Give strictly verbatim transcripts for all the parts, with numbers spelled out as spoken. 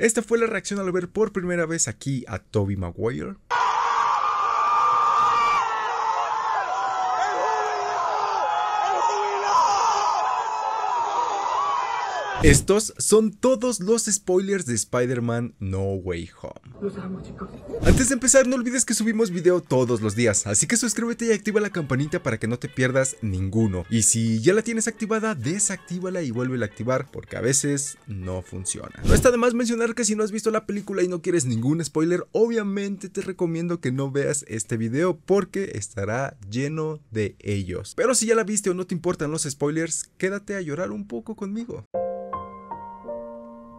Esta fue la reacción al ver por primera vez aquí a Tobey Maguire. Estos son todos los spoilers de Spider-Man No Way Home. Los amo, chicos. Antes de empezar, no olvides que subimos video todos los días, así que suscríbete y activa la campanita para que no te pierdas ninguno. Y si ya la tienes activada, desactívala y vuélvela a activar, porque a veces no funciona. No está de más mencionar que si no has visto la película y no quieres ningún spoiler, obviamente te recomiendo que no veas este video porque estará lleno de ellos. Pero si ya la viste o no te importan los spoilers, quédate a llorar un poco conmigo.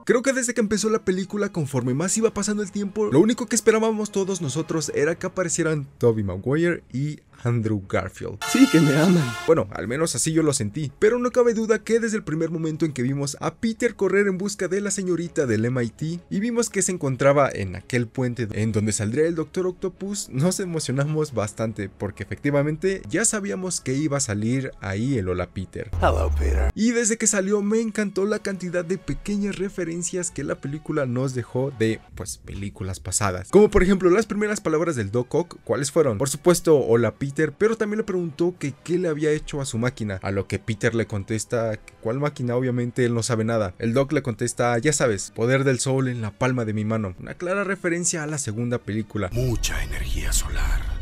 Creo que desde que empezó la película, conforme más iba pasando el tiempo, lo único que esperábamos todos nosotros era que aparecieran Tobey Maguire y Andrew Garfield. Sí, que me aman. Bueno, al menos así yo lo sentí. Pero no cabe duda que desde el primer momento en que vimos a Peter correr en busca de la señorita del M I T y vimos que se encontraba en aquel puente en donde saldría el Doctor Octopus, nos emocionamos bastante porque efectivamente ya sabíamos que iba a salir ahí el hola Peter. Hello, Peter. Y desde que salió me encantó la cantidad de pequeñas referencias que la película nos dejó de, pues, películas pasadas. Como por ejemplo las primeras palabras del Doc Ock, ¿cuáles fueron? Por supuesto, hola Peter. Peter, pero también le preguntó que qué le había hecho a su máquina, a lo que Peter le contesta que cuál máquina, obviamente él no sabe nada. El Doc le contesta, ya sabes, poder del sol en la palma de mi mano, una clara referencia a la segunda película. Mucha energía solar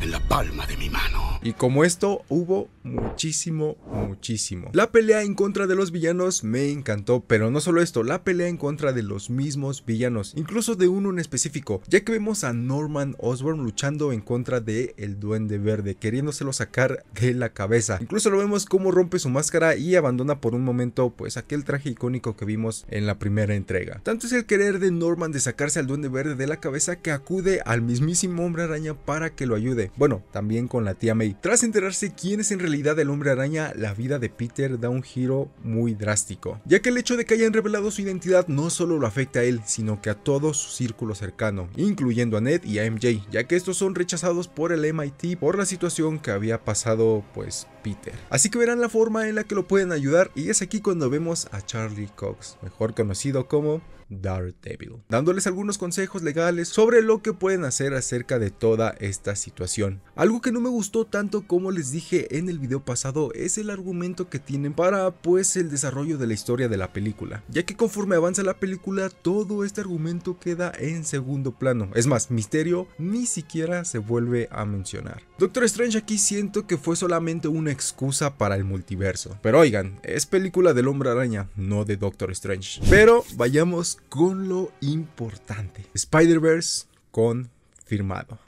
en la palma de mi mano. Y como esto, hubo muchísimo, muchísimo. La pelea en contra de los villanos me encantó, pero no solo esto, la pelea en contra de los mismos villanos, incluso de uno en específico, ya que vemos a Norman Osborn luchando en contra de el Duende Verde, queriéndoselo sacar de la cabeza. Incluso lo vemos como rompe su máscara y abandona por un momento pues aquel traje icónico que vimos en la primera entrega. Tanto es el querer de Norman de sacarse al Duende Verde de la cabeza que acude al mismísimo Hombre Araña para que lo ayude. Bueno, también con la tía May. Tras enterarse quién es en realidad el Hombre Araña, la vida de Peter da un giro muy drástico, ya que el hecho de que hayan revelado su identidad no solo lo afecta a él, sino que a todo su círculo cercano, incluyendo a Ned y a M J, ya que estos son rechazados por el M I T por la situación que había pasado pues Peter. Así que verán la forma en la que lo pueden ayudar y es aquí cuando vemos a Charlie Cox, mejor conocido como Daredevil, dándoles algunos consejos legales sobre lo que pueden hacer acerca de toda esta situación. Algo que no me gustó tanto, como les dije en el video pasado, es el argumento que tienen para pues el desarrollo de la historia de la película, ya que conforme avanza la película todo este argumento queda en segundo plano. Es más, Misterio ni siquiera se vuelve a mencionar. Doctor Strange aquí siento que fue solamente una excusa para el multiverso, pero oigan, es película del Hombre Araña, no de Doctor Strange. Pero vayamos con lo importante. Spider-Verse confirmado.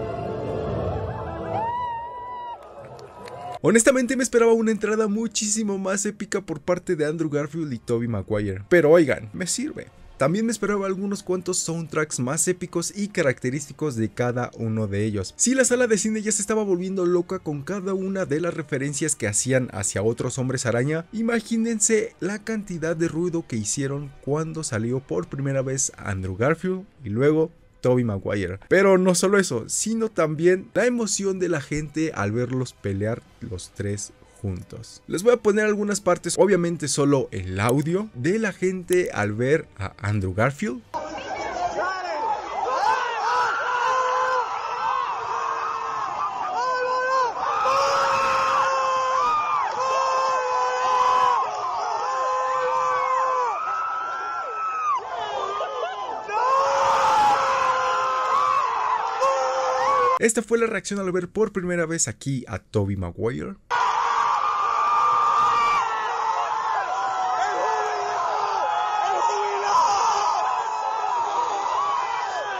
Honestamente me esperaba una entrada muchísimo más épica por parte de Andrew Garfield y Tobey Maguire, pero oigan, me sirve. También me esperaba algunos cuantos soundtracks más épicos y característicos de cada uno de ellos. Sí, la sala de cine ya se estaba volviendo loca con cada una de las referencias que hacían hacia otros Hombres Araña. Imagínense la cantidad de ruido que hicieron cuando salió por primera vez Andrew Garfield y luego Tobey Maguire. Pero no solo eso, sino también la emoción de la gente al verlos pelear los tres juntos. Les voy a poner algunas partes, obviamente solo el audio de la gente al ver a Andrew Garfield. Esta fue la reacción al ver por primera vez aquí a Tobey Maguire.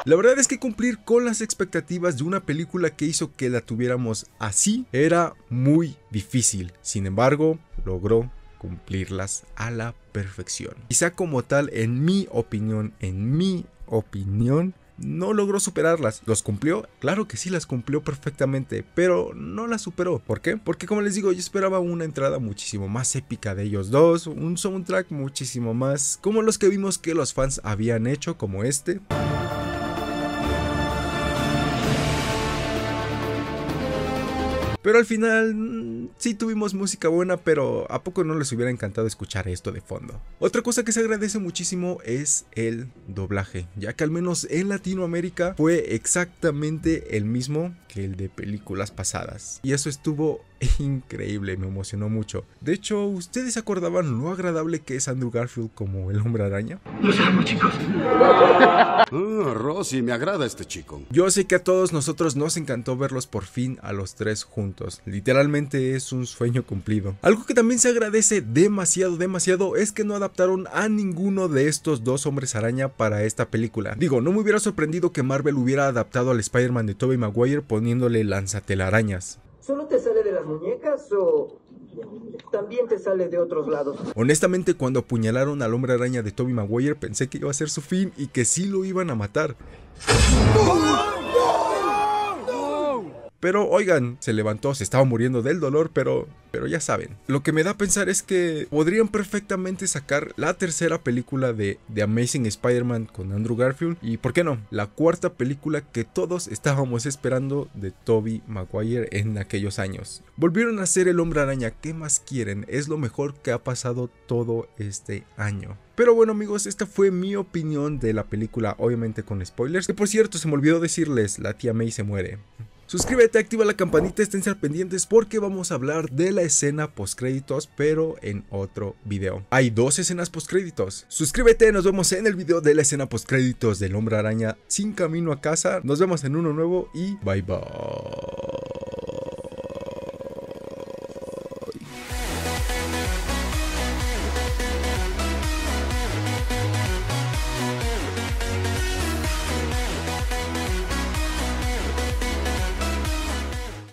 La verdad es que cumplir con las expectativas de una película que hizo que la tuviéramos así era muy difícil. Sin embargo, logró cumplirlas a la perfección. Quizá como tal, en mi opinión, en mi opinión, no logró superarlas. ¿Los cumplió? Claro que sí, las cumplió perfectamente, pero no las superó. ¿Por qué? Porque como les digo, yo esperaba una entrada muchísimo más épica de ellos dos, un soundtrack muchísimo más como los que vimos que los fans habían hecho, como este. Pero al final sí tuvimos música buena, pero ¿a poco no les hubiera encantado escuchar esto de fondo? Otra cosa que se agradece muchísimo es el doblaje, ya que al menos en Latinoamérica fue exactamente el mismo que el de películas pasadas. Y eso estuvo increíble, me emocionó mucho. De hecho, ¿ustedes se acordaban lo agradable que es Andrew Garfield como el Hombre Araña? Los amo, chicos. Oh, Rosy, me agrada este chico. Yo sé que a todos nosotros nos encantó verlos por fin a los tres juntos. Literalmente es un sueño cumplido. Algo que también se agradece demasiado, demasiado, es que no adaptaron a ninguno de estos dos Hombres Araña para esta película. Digo, no me hubiera sorprendido que Marvel hubiera adaptado al Spider-Man de Tobey Maguire poniéndole lanzatelarañas. ¿Solo te sale de las muñecas o también te sale de otros lados? Honestamente, cuando apuñalaron al Hombre Araña de Tobey Maguire, pensé que iba a ser su fin y que sí lo iban a matar. Pero oigan, se levantó, se estaba muriendo del dolor, pero pero ya saben. Lo que me da a pensar es que podrían perfectamente sacar la tercera película de The Amazing Spider-Man con Andrew Garfield. Y por qué no, la cuarta película que todos estábamos esperando de Tobey Maguire en aquellos años. Volvieron a ser el Hombre Araña, ¿qué más quieren? Es lo mejor que ha pasado todo este año. Pero bueno amigos, esta fue mi opinión de la película, obviamente con spoilers. Que por cierto, se me olvidó decirles, la tía May se muere. Suscríbete, activa la campanita, estén pendientes porque vamos a hablar de la escena postcréditos, pero en otro video. Hay dos escenas postcréditos. Suscríbete, nos vemos en el video de la escena postcréditos del Hombre Araña Sin Camino a Casa. Nos vemos en uno nuevo y bye bye.